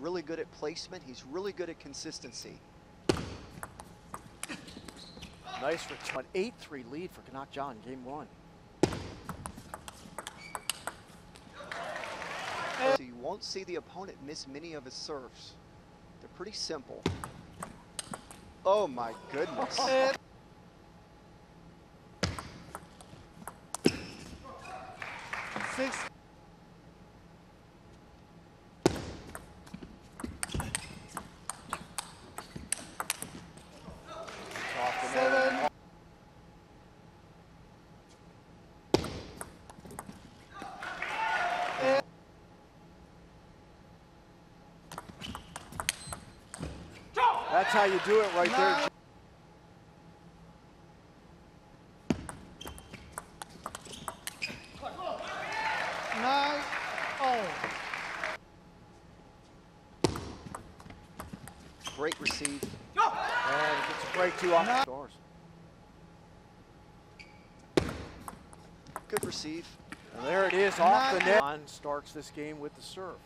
really good at placement. He's really good at consistency. Nice return. An 8-3 lead for Kanak Jha in game one. So you won't see the opponent miss many of his serves. They're pretty simple. Oh my goodness. Six. Seven. Eight. That's how you do it right there. Great receive. No. And it's a break two off the stars. Good receive. And there it is off the net. John starts this game with the serve.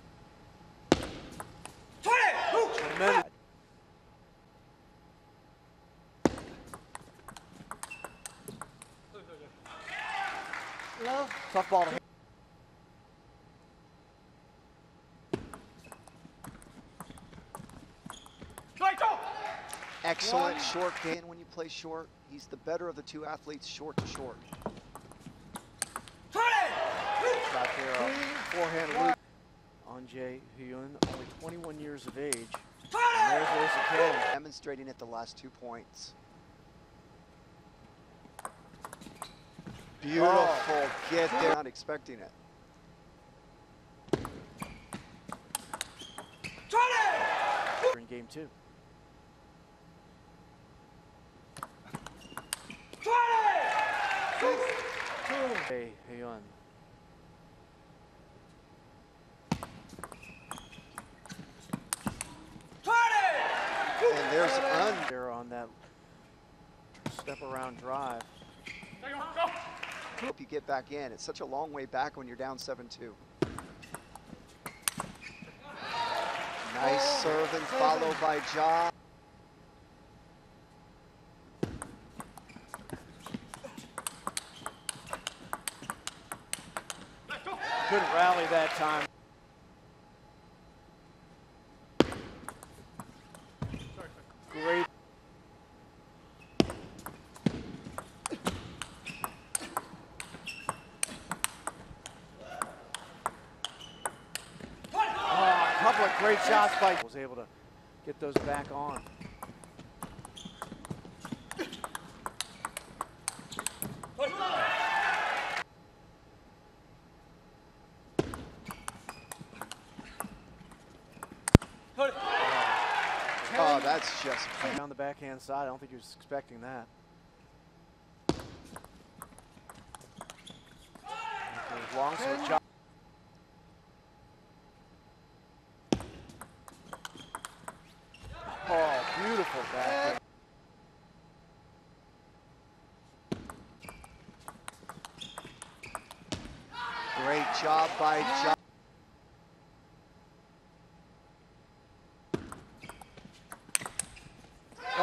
20. Tremendous. Tough ball to hit. Excellent short game. When you play short, he's the better of the two athletes, short to short. Back there, forehand loop. An Jaehyun, only 21 years of age. And there's a kill. Demonstrating at the last 2 points. Beautiful get there. Not expecting it. In game two. Hey, Hyun. And there's An there on that step around drive. Hope you get back in. It's such a long way back when you're down 7-2. Nice serve and followed by Jha. Good rally that time. Great. Oh, a couple of great shots by. Was able to get those back on. Oh, that's just on the backhand side. I don't think he was expecting that. Long switch up. Oh, beautiful backhand. Great job by Jha.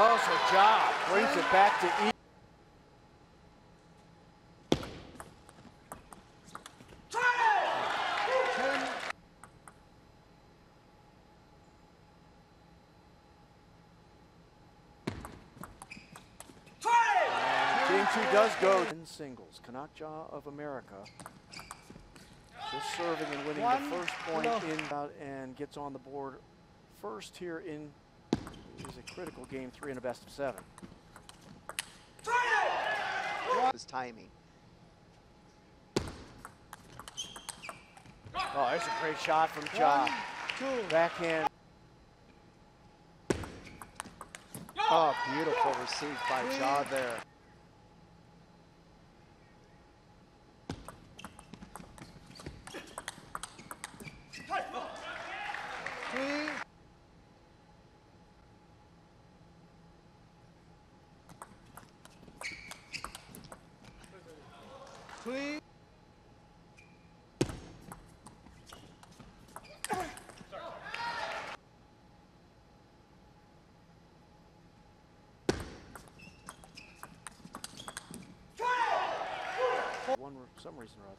Oh, so Jha brings it back to E. Game two does go in singles. Kanak Jha of America just serving and winning the first point in and gets on the board first here in. Is a critical game three in a best of seven. His timing. Oh, that's a great shot from Jha. Backhand. Oh, beautiful receive by Jha there. Please. one for some reason or other.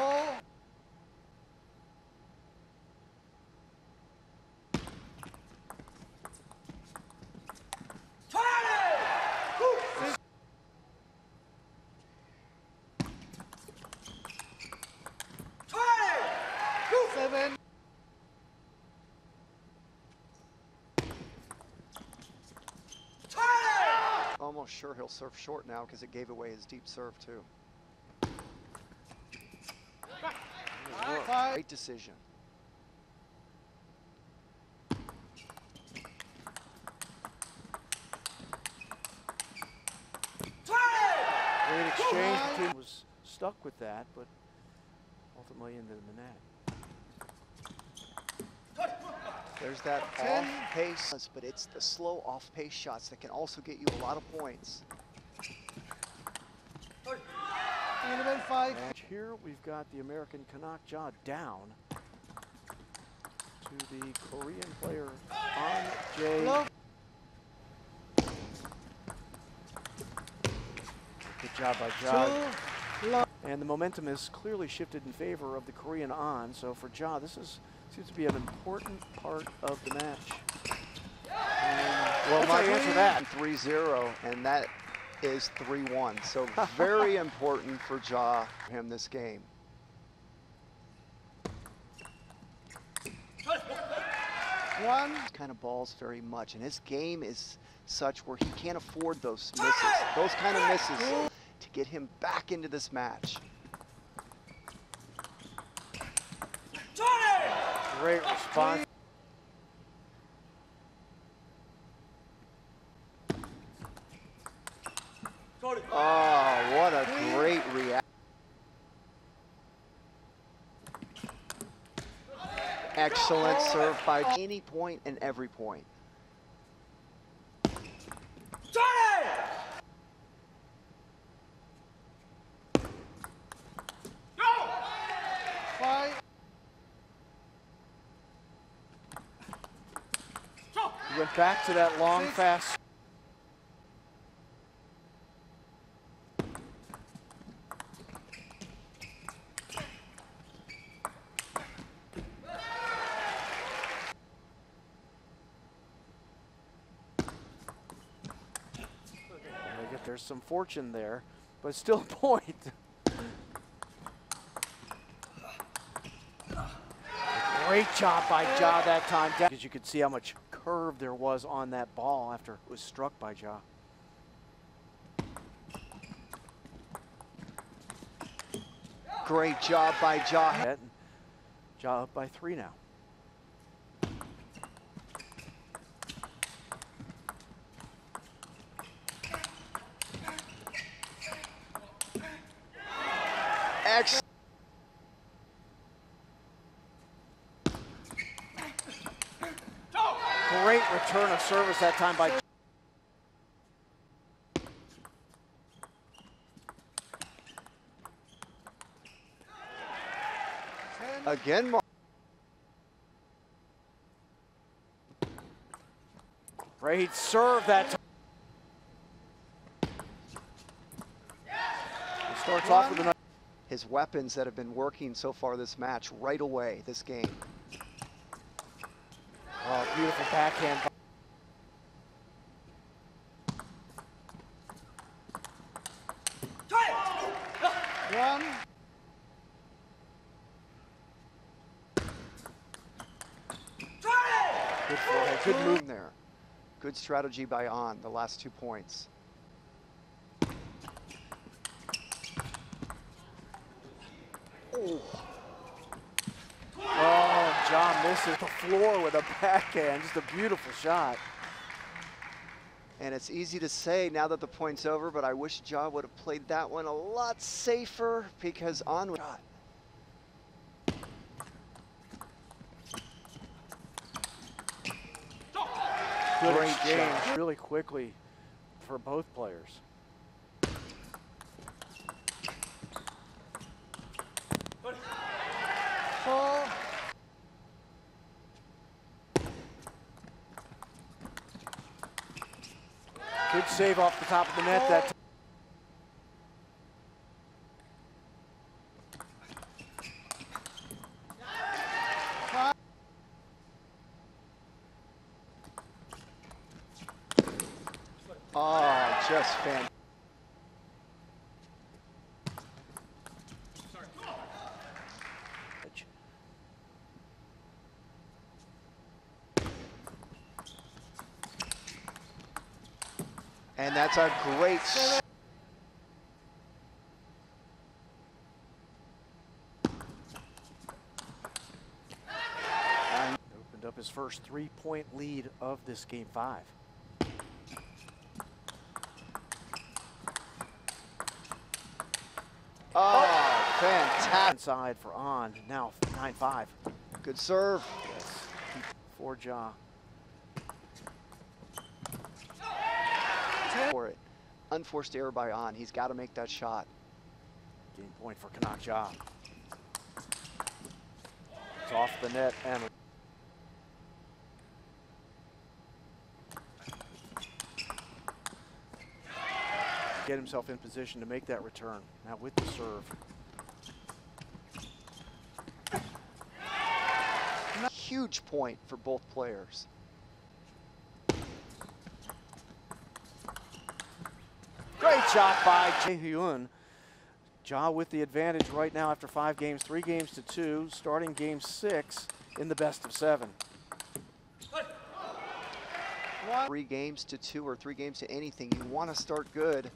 Oh. Almost sure he'll serve short now because it gave away his deep serve too. Great decision. Great exchange. He was stuck with that, but ultimately ended in the net. There's that off-pace, but it's the slow off-pace shots that can also get you a lot of points. And here we've got the American Kanak Jha down to the Korean player An Jaehyun. Good job by Jha. And the momentum has clearly shifted in favor of the Korean An, so for Jha, this is seems to be an important part of the match. Well, my answer to that, 3-0, and that is 3-1. So very important for Jha him this game. One kind of balls very much, and his game is such where he can't afford those misses, those kind of misses, to get him back into this match. Great response. Oh, what a great reaction. Excellent serve by any point and every point. Went back to that long fast. There's some fortune there, but still a point. Great job by Jha that time, because you could see how much curve there was on that ball after it was struck by Jha. Great job by Jha. Jha up by 3 now. Excellent. Great return of service that time by. Again, great serve that time. He starts off with his weapons that have been working so far this match right away, this game. Oh, beautiful backhand. One. Good forehead. Good move there. Good strategy by An, the last 2 points. Oh. Jha misses the floor with a backhand, just a beautiful shot. And it's easy to say now that the point's over, but I wish Jha would have played that one a lot safer because An was shot. Great game, really quickly for both players. Good save off the top of the net that time. Oh, just fantastic. And that's a great save. Opened up his first three-point lead of this game five. Oh, fantastic. Inside for An, now 9-5. Good serve. Yes. For Jha. For it. Unforced error by An. He's got to make that shot. Game point for Kanak Jha. It's off the net and get himself in position to make that return. Now with the serve. Huge point for both players. Shot by An Jaehyun. Jha with the advantage right now after 5 games, 3 games to 2, starting game 6 in the best of 7. 3 games to 2 or 3 games to anything. You want to start good.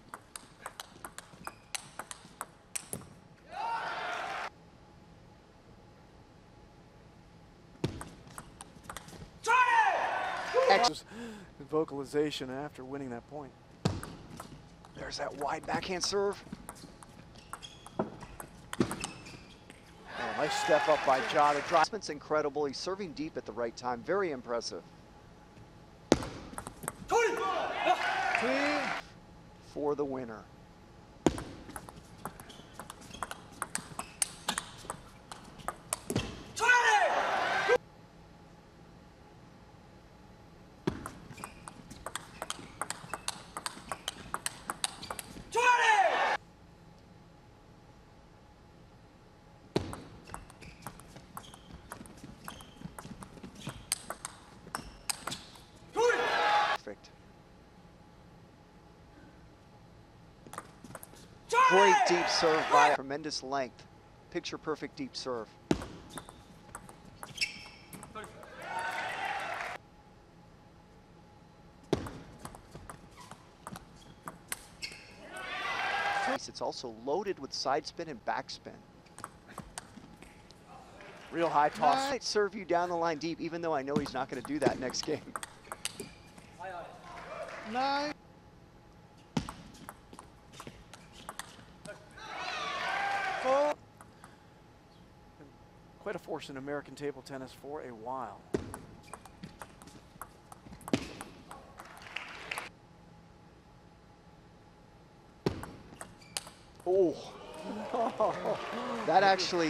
Vocalization after winning that point. There's that wide backhand serve. Oh, nice step up by Jha to drop. It's incredible. He's serving deep at the right time. Very impressive. 20 for the winner. Great deep serve by tremendous length. Picture perfect deep serve. It's also loaded with side spin and backspin. Real high toss. Might serve you down the line deep, even though I know he's not going to do that next game. 9. Quite a force in American table tennis for a while. Oh, no. That actually.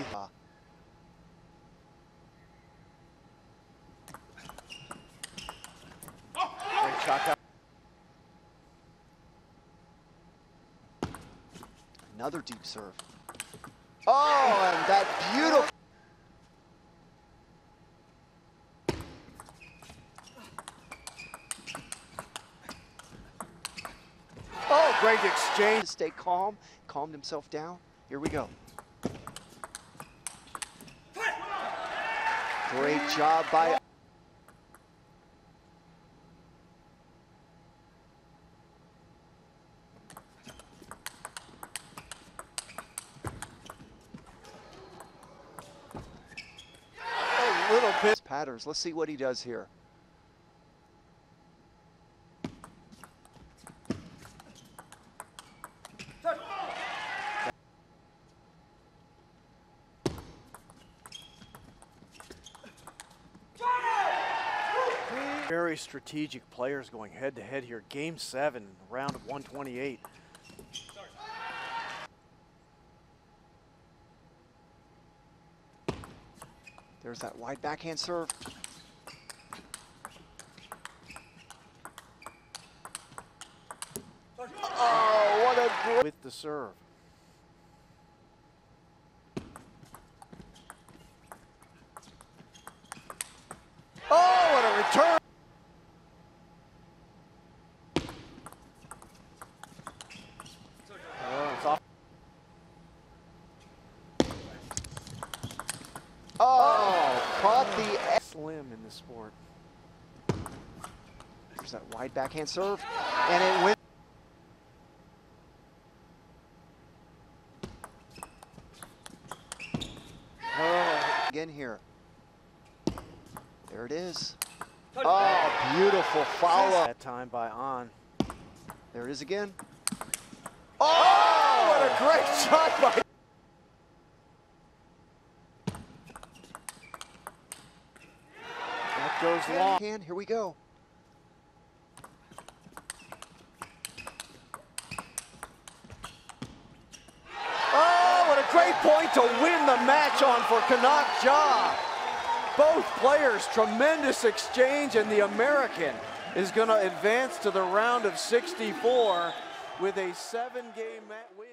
Great shot. Another deep serve. Oh, and that beautiful. Oh, great exchange. Stay calm, calmed himself down. Here we go. Great job by. Patterns. Let's see what he does here. Very strategic players going head to head here. Game 7, round of 128. There's that wide backhand serve. good with the serve. Oh, what a return! Oh, it's off. Oh, caught the slim in the sport. There's that wide backhand serve, and it went. Oh, again here. There it is. Oh, beautiful follow-up. That time by An. There it is again. Oh, what a great shot by... That goes long. And here we go. Oh, what a great point to win the match on for Kanak Jha. Both players, tremendous exchange, and the American is going to advance to the round of 64 with a 7-game match win.